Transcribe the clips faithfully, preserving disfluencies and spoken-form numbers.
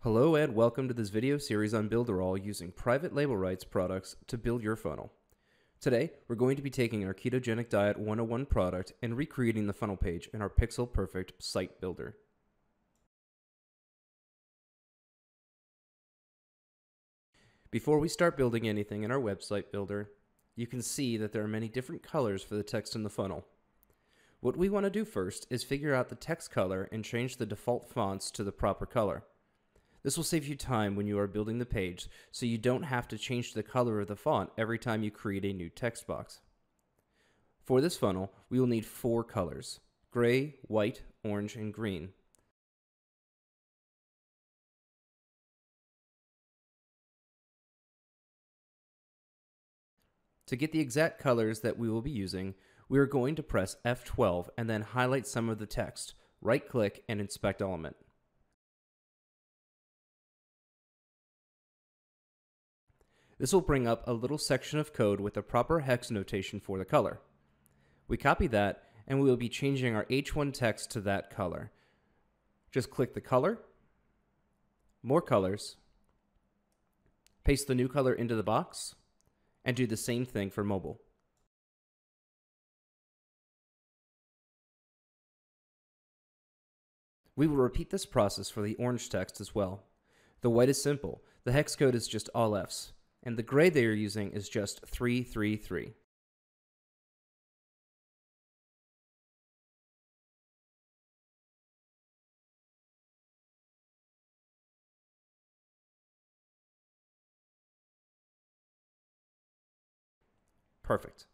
Hello and welcome to this video series on Builderall using private label rights products to build your funnel. Today, we're going to be taking our Ketogenic Diet one oh one product and recreating the funnel page in our Pixel Perfect site builder. Before we start building anything in our website builder, you can see that there are many different colors for the text in the funnel. What we want to do first is figure out the text color and change the default fonts to the proper color. This will save you time when you are building the page, so you don't have to change the color of the font every time you create a new text box. For this funnel, we will need four colors: gray, white, orange, and green. To get the exact colors that we will be using, we are going to press F twelve and then highlight some of the text, right-click, and inspect element. This will bring up a little section of code with the proper hex notation for the color. We copy that, and we will be changing our H one text to that color. Just click the color, more colors, paste the new color into the box, and do the same thing for mobile. We will repeat this process for the orange text as well. The white is simple. The hex code is just all Fs. And the gray they are using is just three three three. Perfect.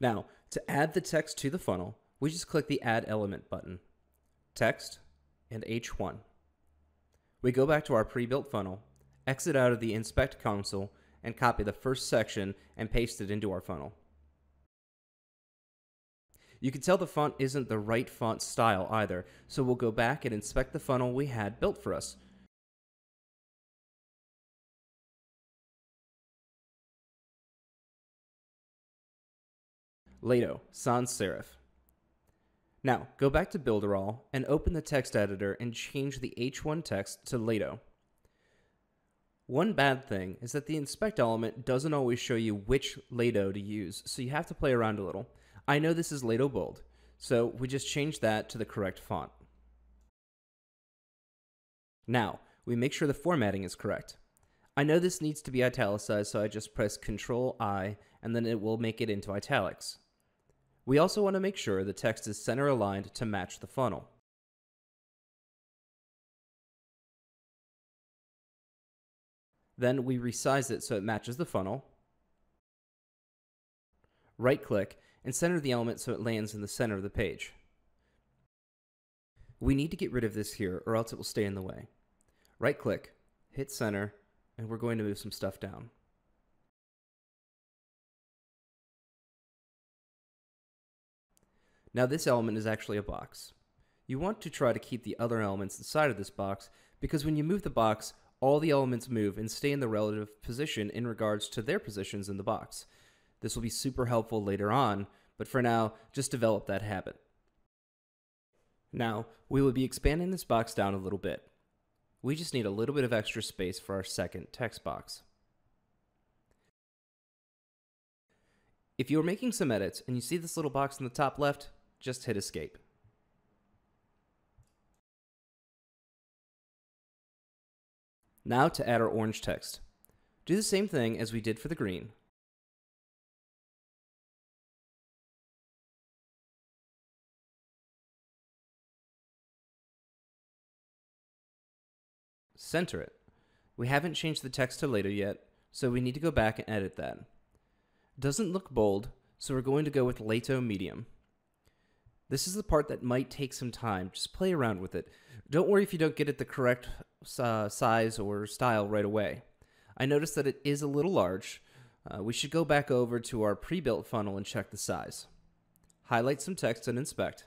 Now, to add the text to the funnel, we just click the Add Element button, Text, and H one. We go back to our pre-built funnel, exit out of the Inspect console, and copy the first section and paste it into our funnel. You can tell the font isn't the right font style either, so we'll go back and inspect the funnel we had built for us. Lato, sans serif. Now, go back to Builderall and open the text editor and change the H one text to Lato. One bad thing is that the inspect element doesn't always show you which Lato to use, so you have to play around a little. I know this is Lato bold, so we just change that to the correct font. Now, we make sure the formatting is correct. I know this needs to be italicized, so I just press Control I and then it will make it into italics. We also want to make sure the text is center aligned to match the funnel. Then we resize it so it matches the funnel. Right-click and center the element so it lands in the center of the page. We need to get rid of this here or else it will stay in the way. Right-click, hit center, and we're going to move some stuff down. Now this element is actually a box. You want to try to keep the other elements inside of this box because when you move the box, all the elements move and stay in the relative position in regards to their positions in the box. This will be super helpful later on, but for now, just develop that habit. Now, we will be expanding this box down a little bit. We just need a little bit of extra space for our second text box. If you're making some edits and you see this little box in the top left, just hit escape. Now to add our orange text. Do the same thing as we did for the green. Center it. We haven't changed the text to Lato yet, so we need to go back and edit that. Doesn't look bold, so we're going to go with Lato medium. This is the part that might take some time. Just play around with it. Don't worry if you don't get it the correct uh, size or style right away. I noticed that it is a little large. Uh, we should go back over to our pre-built funnel and check the size. Highlight some text and inspect.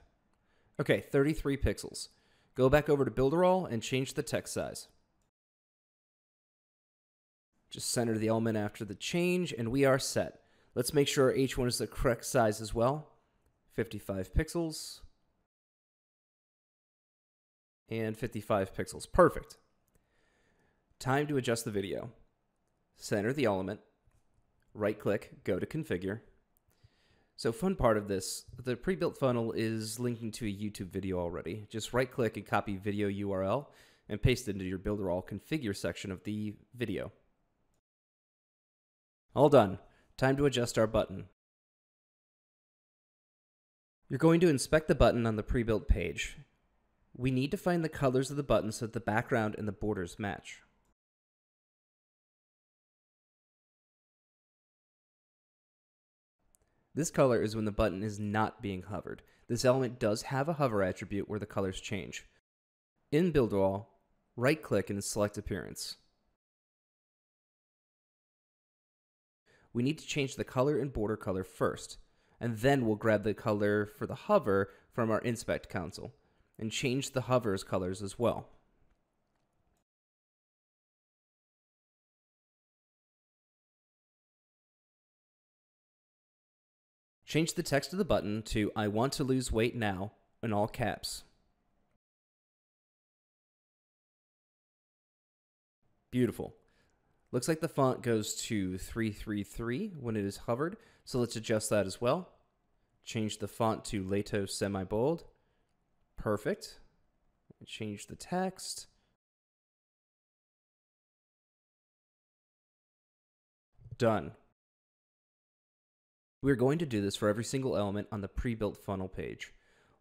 Okay, thirty-three pixels. Go back over to Builderall and change the text size. Just center the element after the change, and we are set. Let's make sure H one is the correct size as well. fifty-five pixels. And fifty-five pixels. Perfect. Time to adjust the video. Center the element. Right-click, go to configure. So fun part of this, the pre-built funnel is linking to a YouTube video already. Just right-click and copy video U R L and paste it into your Builderall configure section of the video. All done. Time to adjust our button. You're going to inspect the button on the pre-built page. We need to find the colors of the button so that the background and the borders match. This color is when the button is not being hovered. This element does have a hover attribute where the colors change. In Builderall, right-click and select Appearance. We need to change the color and border color first, and then we'll grab the color for the hover from our Inspect console, and change the hover's colors as well. Change the text of the button to "I want to lose weight now" in all caps. Beautiful. Looks like the font goes to three three three when it is hovered, so let's adjust that as well. Change the font to Lato semi-bold. Perfect. Change the text. Done. We're going to do this for every single element on the pre-built funnel page.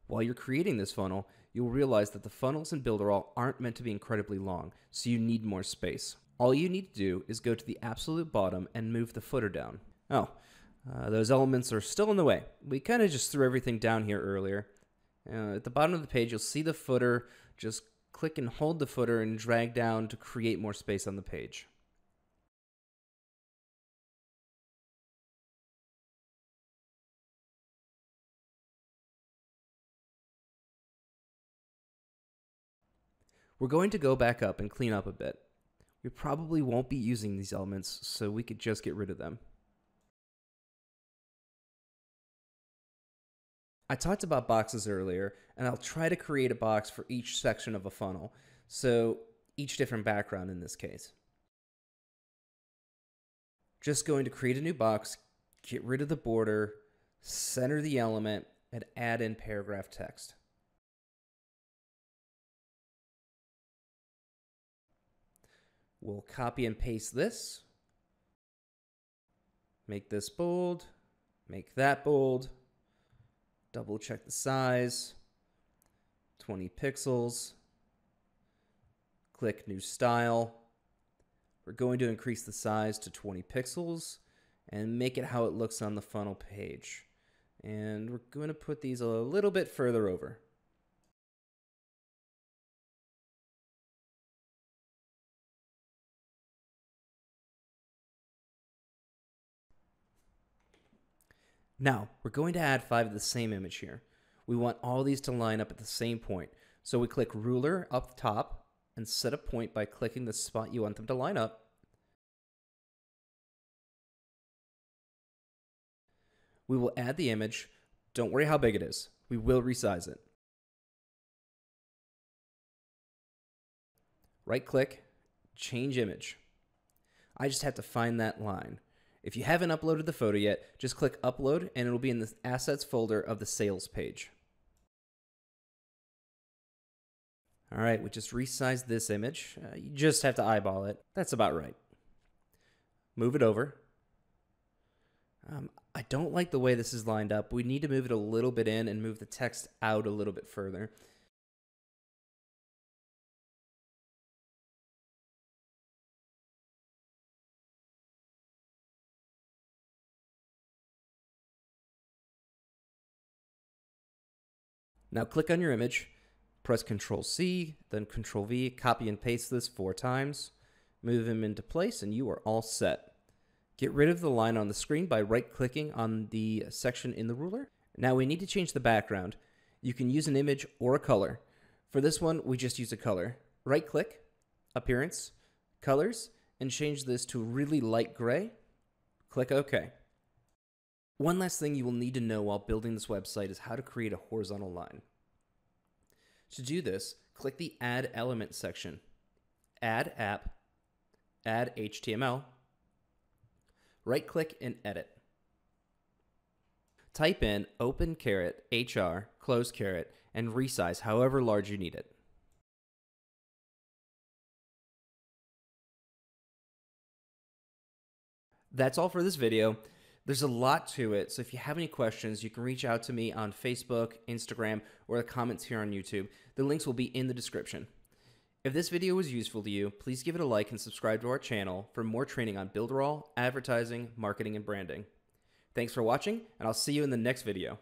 While you're creating this funnel, you'll realize that the funnels in Builderall aren't meant to be incredibly long, so you need more space. All you need to do is go to the absolute bottom and move the footer down. Oh, uh, those elements are still in the way. We kind of just threw everything down here earlier. Uh, at the bottom of the page, you'll see the footer. Just click and hold the footer and drag down to create more space on the page. We're going to go back up and clean up a bit. We probably won't be using these elements, so we could just get rid of them. I talked about boxes earlier, and I'll try to create a box for each section of a funnel, so each different background in this case. Just going to create a new box, get rid of the border, center the element, and add in paragraph text. We'll copy and paste this, make this bold, make that bold, double check the size, twenty pixels, click New Style. We're going to increase the size to twenty pixels and make it how it looks on the funnel page. And we're going to put these a little bit further over. Now, we're going to add five of the same image here. We want all these to line up at the same point. So we click ruler up top and set a point by clicking the spot you want them to line up. We will add the image. Don't worry how big it is. We will resize it. Right click, change image. I just have to find that line. If you haven't uploaded the photo yet, just click Upload and it will be in the Assets folder of the Sales page. All right, we just resized this image. Uh, you just have to eyeball it. That's about right. Move it over. Um, I don't like the way this is lined up. We need to move it a little bit in and move the text out a little bit further. Now click on your image, press control C, then control V, copy and paste this four times, move him into place, and you are all set. Get rid of the line on the screen by right-clicking on the section in the ruler. Now we need to change the background. You can use an image or a color. For this one, we just use a color. Right-click, Appearance, Colors, and change this to really light gray. Click OK. One last thing you will need to know while building this website is how to create a horizontal line. To do this, click the Add Element section, Add App, Add H T M L, right-click and edit. Type in open caret H R, close caret, and resize however large you need it. That's all for this video. There's a lot to it, so if you have any questions, you can reach out to me on Facebook, Instagram, or the comments here on YouTube. The links will be in the description. If this video was useful to you, please give it a like and subscribe to our channel for more training on Builderall, advertising, marketing, and branding. Thanks for watching, and I'll see you in the next video.